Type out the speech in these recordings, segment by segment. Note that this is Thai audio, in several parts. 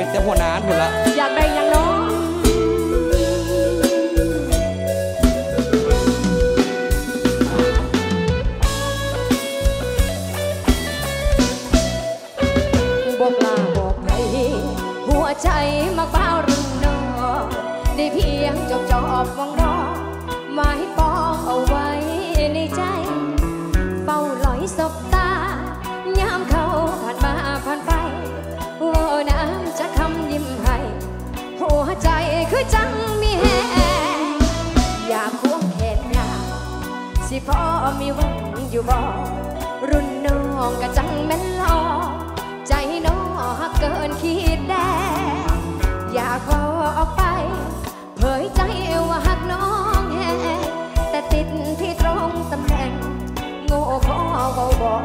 เป็นเจ้าหัวหน้าคนละอยากได้ยังน้องบอกลาบอกไปหัวใจมาเฝ้ารึงนอได้เพียงจบจอบมองรอหมายปองเอาไว้ในใจเฝ้าลอยศพตายามเขาผ่านมาผ่านไปน้ำจะคำยิ้มให้หัวใจคือจังมีแหงอยากควงแขนยาวสิพ่อมีหวังอยู่บ่รุ่นน้องก็จังแม่นหลอกใจน้องหักเกินขีดแดงอยากขอออกไปเผยใจว่าหักน้องแหงแต่ติดที่ตรงตำแหน่งโง่ขอเขาบอ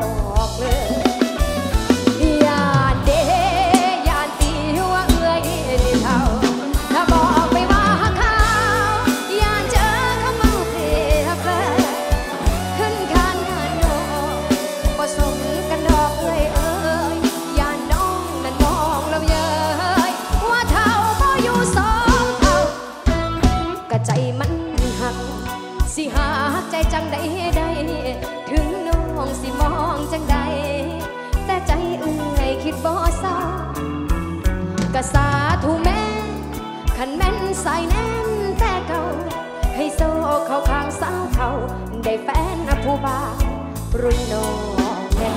กเลยจังใดใดถึงน้องสิมองจังใดแต่ใจเอื้อยคิดบ่เศร้ากะสาธุแม่ขันแม่นสายแน่นแต่เก่าให้โซ่เขาข้างสาวเขาได้แฟนผู้บ่าวรุ่นน้องแม่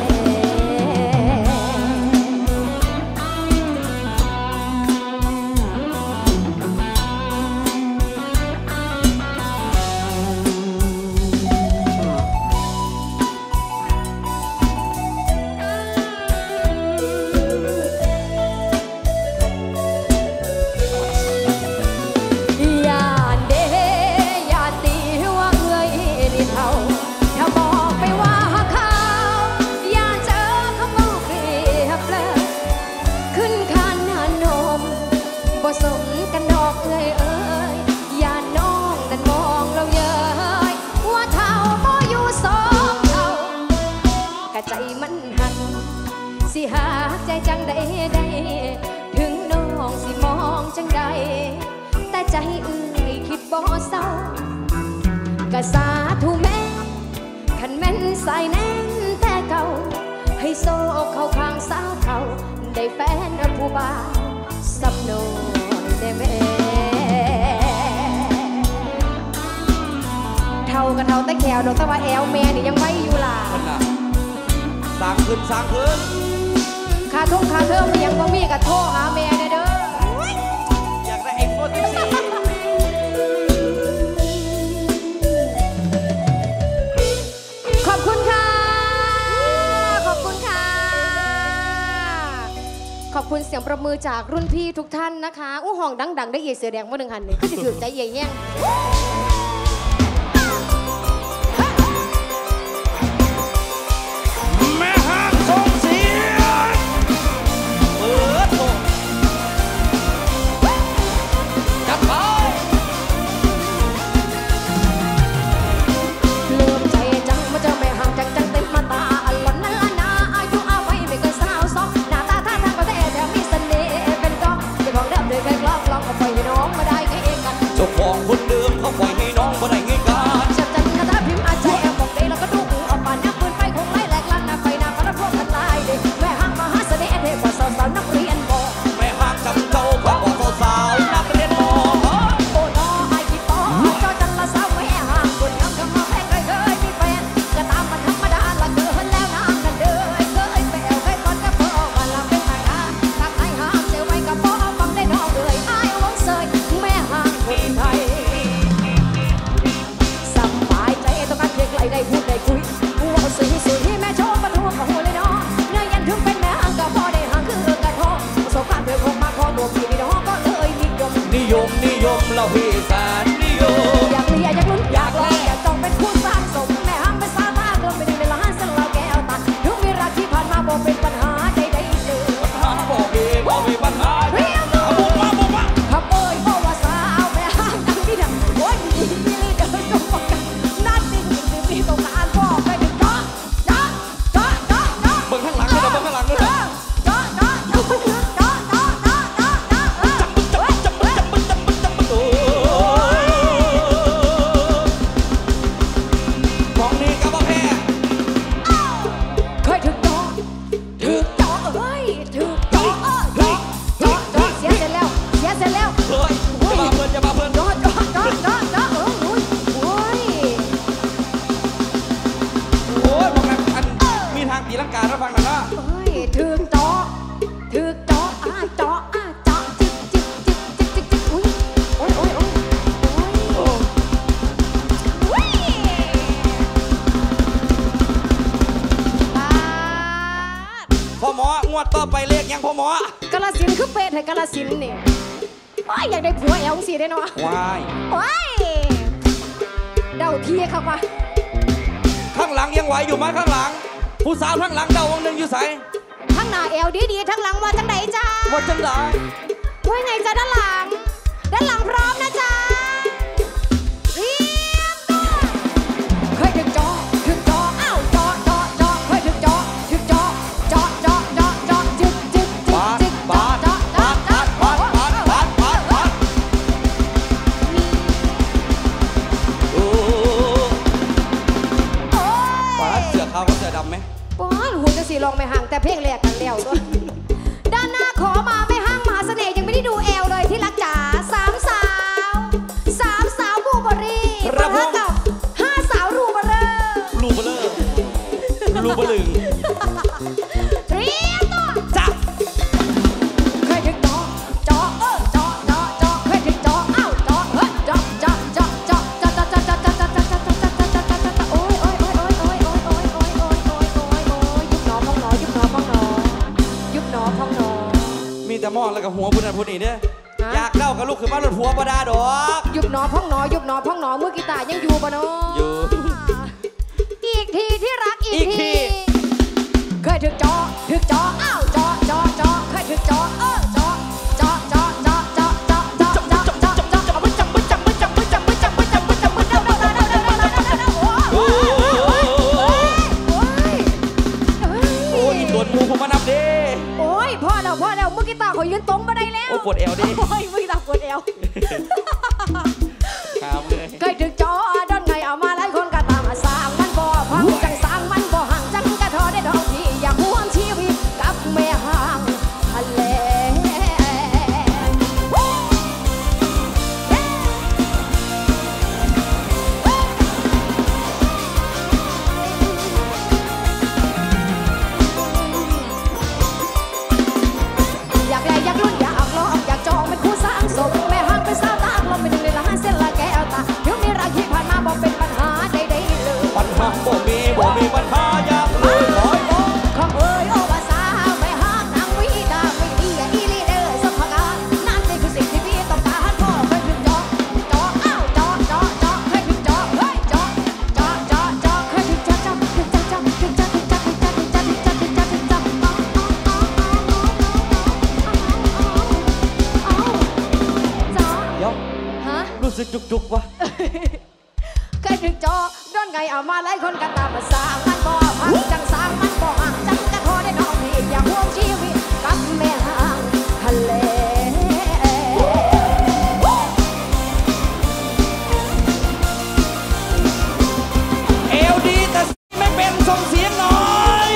หากใจจังใดใดถึงน้องสิมองจังใดแต่ใจเอื้อยคิดบ่เศร้ากะสาธุแม่ขันแม่นสายแน่นแต่เก่าให้โซ่เขาข้างสาวเขาได้แฟนผู้บ่าวสับโนได้แม่เท่ากันเท่าแต่แขวดอกตะว่าแอวแม่นี่ยังไม่อยู่ล่ะสร้างขึ้นสร้างขึ้นขาทุ่งขาเทิงเรียงบ่มีกะโทรหาแม่เด้ออยากได้ไอโฟน14ขอบคุณค่ะขอบคุณค่ะขอบคุณเสียงประมือจากรุ่นพี่ทุกท่านนะคะอู้ห้องดังๆได้เอียเสือแดงเมื่อหนึ่งหันนี่คือถือใจเอียแย่งเจ้าของคนเดิมเขาปล่อย หมอกาฬสินธุ์คือเป็ดให้กาฬสินธุ์นี่โอ้ยอยากได้ผัวแอลสิได้เนาะว้ายโอ้ยเดาที่ครับว่าข้างหลังยังไหวอยู่ไหมข้างหลังผู้สาวข้างหลังเดาวงหนึ่งอยู่ใส่ข้างหน้าแอลดีๆข้างหลังว่าจังไหนจ้าว่าจังไหนว่าไงจ้าด้านหลังด้านหลังพร้อมนะจ้าลองไม่ห่างแต่เพ่งแรกกันแล้วด้วยด้านหน้าขอมาไม่ห่างมหาเสน่ห์ยังไม่ได้ดูแอลเลยที่รักจ๋าสามสาวบูเบอรี่ปะทะกับ5 สาวรูเบอร์รูเบอร์ลึงเรียบตัวจับเคยถึงจอเคยถึงจออ้าวจอเฮ้ยจอโอ้ยมีแต่มองแล้วกับหัวพุ่นพุ่นนี่เนี่ยอยากเล่ากับลูกคือบ้านรถหัวปลาดาดอกยุบหนอพ่องหนอยุบหนอพ่องหนอมือกีตาร์ยังอยู่ปะเนาะอยู่อีกทีที่รักอีกทีเคยถึงจออ้าวจอเคยถึงจอพอแล้วมือกีตาร์ขอยืนตรงมาได้แล้วโอ้ปวดเอวดิโอ้ยมือกีตาร์ปวดเอวครับเลยเคยถึงจอด้านไงเอามาหลายคนก็ตามสร้างมันบ่พังจังสร้างมันบ่ห่างจังกะทอได้ดอกที่อยากห่วงชีวิตกับแม่ห่างทะเลบ่มีปัญหาอยากเลยขอร้องขอเอ่ยโอภาษาไม่หากนางวิดาไม่ดีอีลีเดอร์สภากานั่นนี่คือสิ่งที่พี่ต้องการพ่อเคยถึงจออ้าวจอเคยถึงจอเฮ้ยจอเคยถึงจอจอฮะรู้สึกจุกๆวะเคยถึงจอด้นไงเอามาหลายคนก็ตามสร้างมันบ่พังจังสร้างมันบ่ห่างจังกะทอได้น้องพี่อยากห่วงชีวิตกับแม่ห่างทะเลเอวดีแต่ไม่เป็นส่งเสียงหน่อย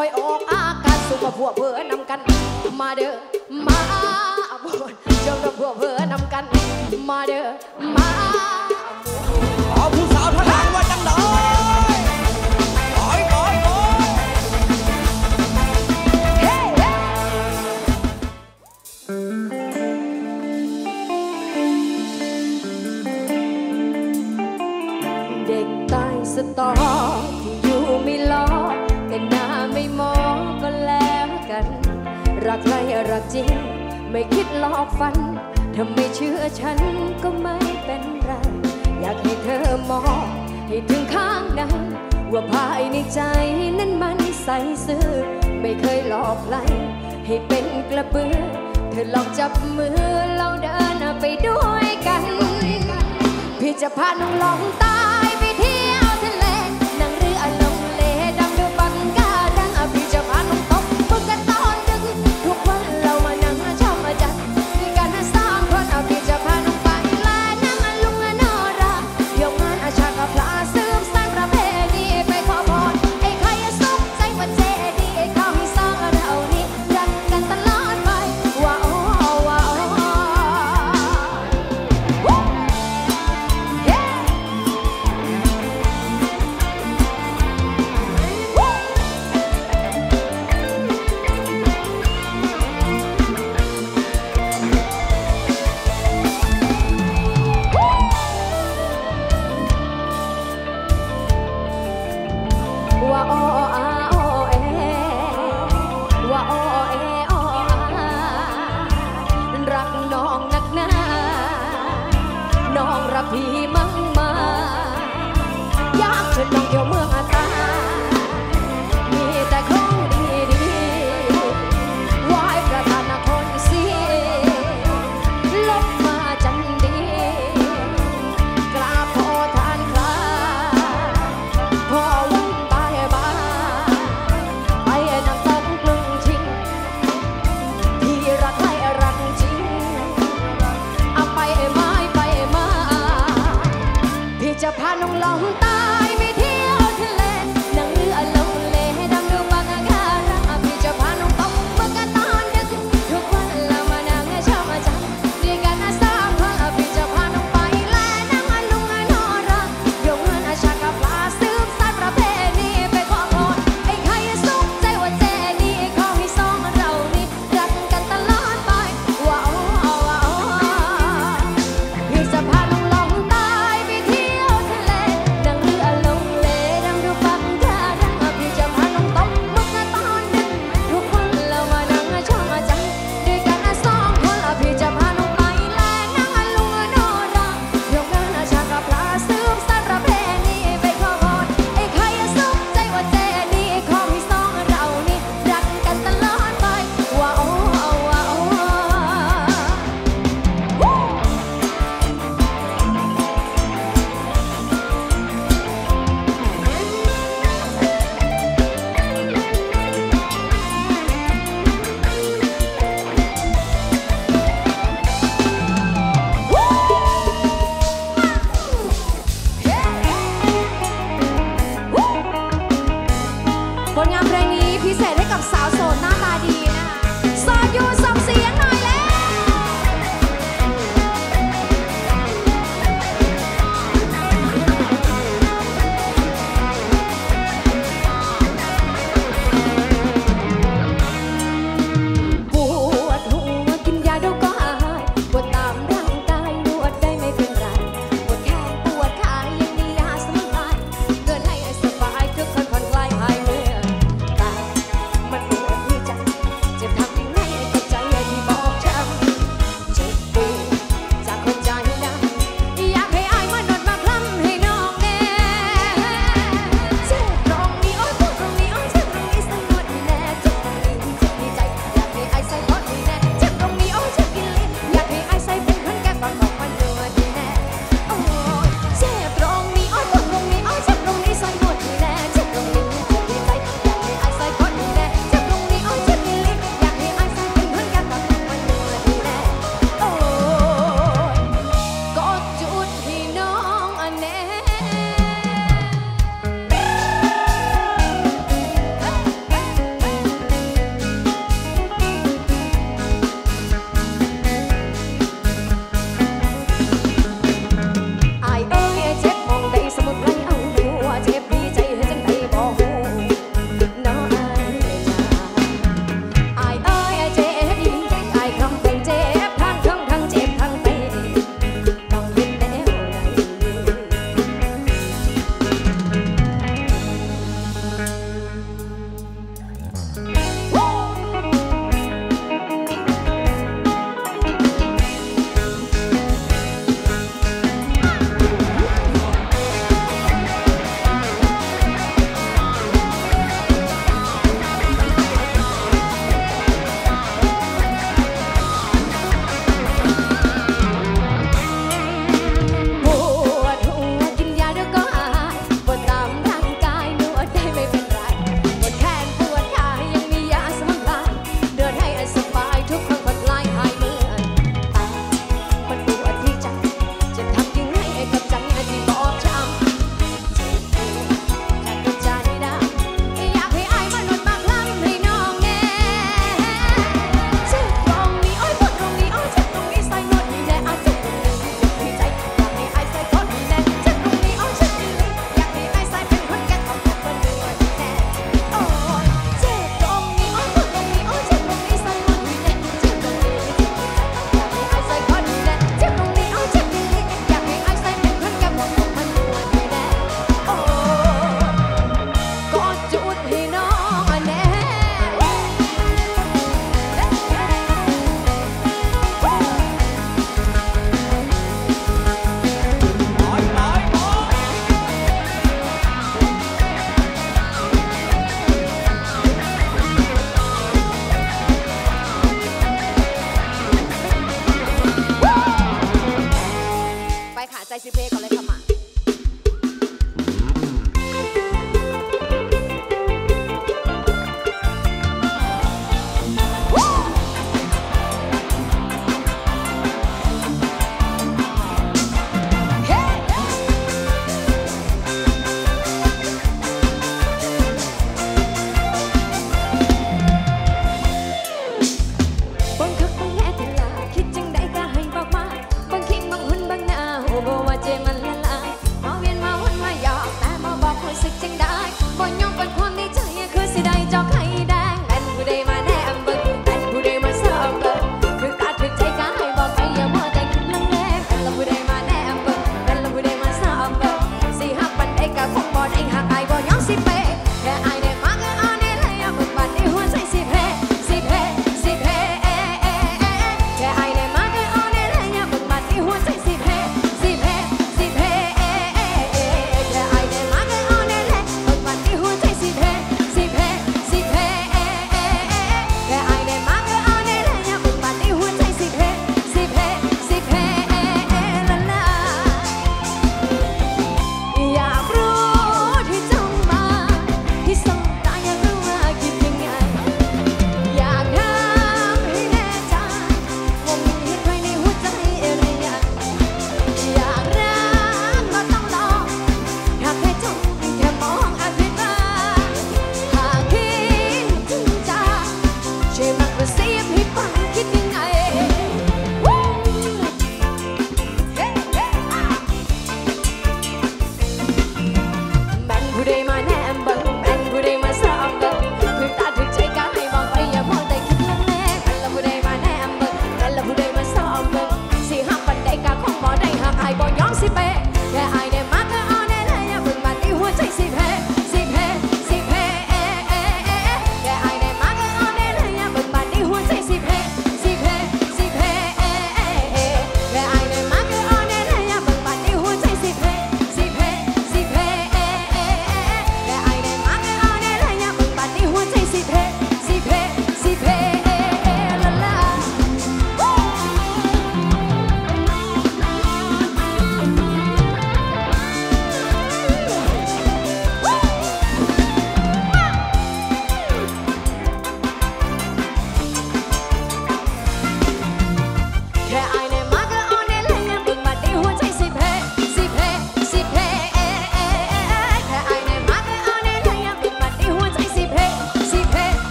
ค่อยออกอาการสุขพวกเพื่อนำกันมาเด้อมาบนเจ้าพวกเพื่อนำกันมาเด้อมาขอผู้สาวท่าทางว่าจังเลยเด็กใต้สตอที่อยู่ไม่ล้อแต่หน้าไม่มองก็แล้วกันรักใครรักจริงไม่คิดหลอกฝันถ้าไม่เชื่อฉันก็ไม่เป็นไรอยากให้เธอมองให้ถึงข้างในว่าภายในใจนั้นมันใสซื่อไม่เคยหลอกใครให้เป็นกระเบื้อเธอลองจับมือเราเดินไปด้วยกันพี่จะพาน้องลองตายไปเที่ยวทะเลนั่งเรือลงเลดำดูปะการังพี่จะพาน้องตกปึกกันตอนดึกทุกวันเรามานั่งชมจันทร์ด้วยกันสามคนพี่จะพาน้องไปลานั่งลุงนอราโยงงานอาชากับพระสืบสานประเพณีไปขอพรไอ้ใครสุขใจวันเจดีไอ้เขาให้สร้างเรานี้รักกันตลอดไปว้าว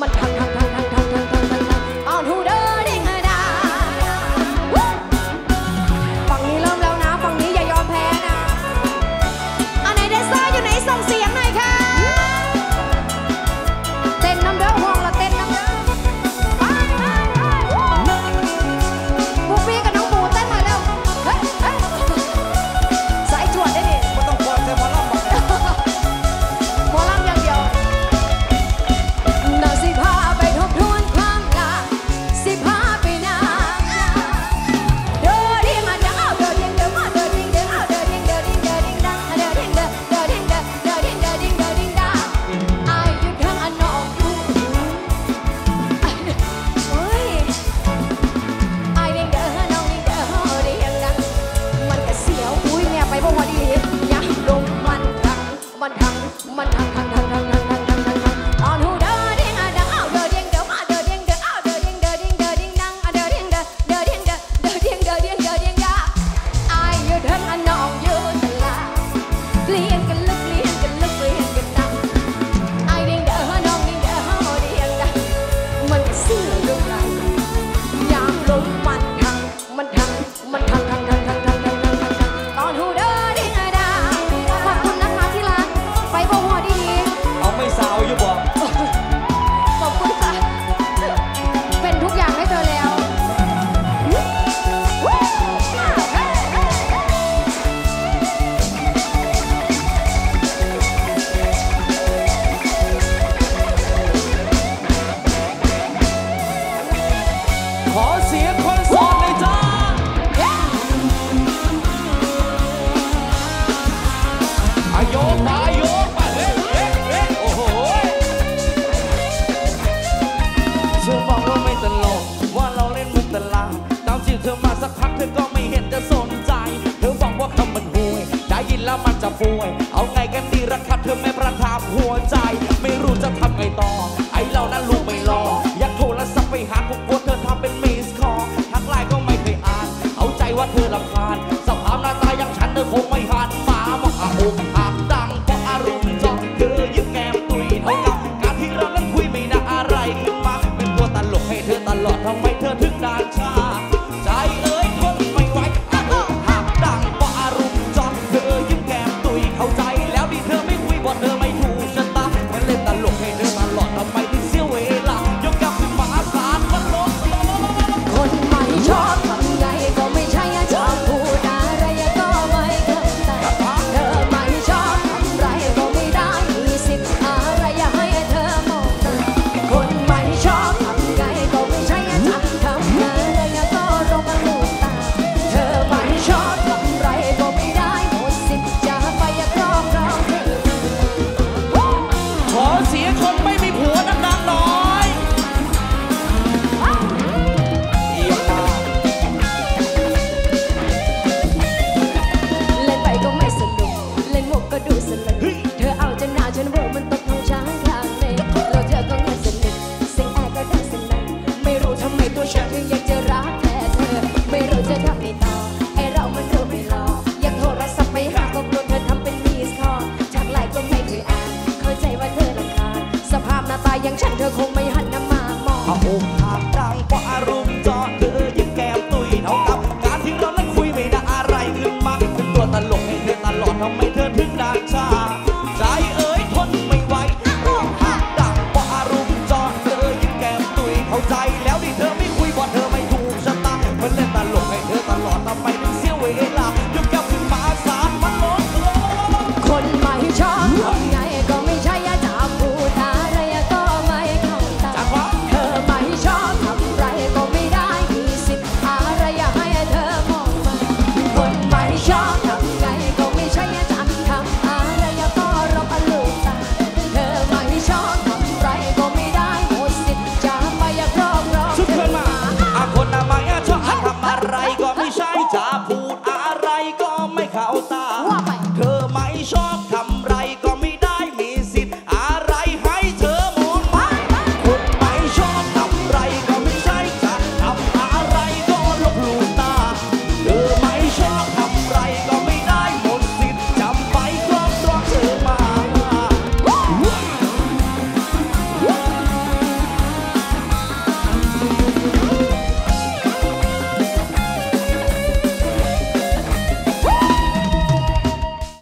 มันทักเอาทูเดอร์ดิงดาฝั่งนี้เริ่มแล้วนะฝั่งนี้อย่ายอมแพ้นะอันไหนเดซ่าอยู่ไหนส่งเสียงหน่อยค่ะเต้นน้ำเด้อห่วงละเต้นน้ำเด้อบูปี้กับน้องบูเต้นมาแล้วเฮ้ยสายจวดได้ดิไม่ต้องกลัวเธอหมอลำบอกหมอลำอย่างเดียวน่าสิพาไปทบทวนความหลังสิพาไปนานเดินดิมาดังเอาเดินดิงเดินมาเดินดิงเดินเอาเดินดิงเดินดิงเดินดิงดังเดินดิงเดินเดินดิงเดินเดินดิงเดินดิงเดินดิงดังไอ้ยุทธางอันนอกอยู่เฮ้ยไอ้ดิงเดินน้องดิงเดินดิงดังมันก็เสียวอุ้ยเนี่ยไปพวกวันดียักลงมันทังมันทังมันทังเอาไงกันดีราคาเธอไม่ประทับหัวใจไม่รู้จะทำไงต่อไอเรานั้นลูกไม่รออยากโทรศัพท์ไปหากูกลัวเธอทำเป็นมิสคอลทักไลน์ก็ไม่เคยอ่านเอาใจว่าเธอรำคาญสภาพหน้าตาอย่างฉันเธอคงไม่หันมาบอกอาอกหักดังเพราะอารมณ์จ้องเธอยิ้มแก้มตุยเท่ากับการที่เรานั้นคุยไม่ได้อะไรขึ้นมาเป็นตัวตลกให้เธอตลอดทำไมเธอถึงนานช้าใจเอ้ยทนไม่ไหวหักดังเพราะอารมณ์จ้องเธอยิ้มแก้มเข้าใจแล้วดีเธอไม่คุยว่าเธอไม่ถูกชะตามันเล่นตลกให้เธอตลอดทำไมถึงเสียเวลายกกลับขึ้นมาอาสามันลบคนไม่ชอบทำไงก็ไม่ใช่ชอบพูดอะไรก็ไม่เข้าใจเธอไม่ชอบทำไรก็ไม่ได้มีสิทธิ์อะไรอย่าให้เธอมองตาคนไม่ชอบทำไงก็ไม่ใช่ทำอะไรก็ร้องมันหูตาเธอไม่ชอบทำไรก็ไม่ได้Shut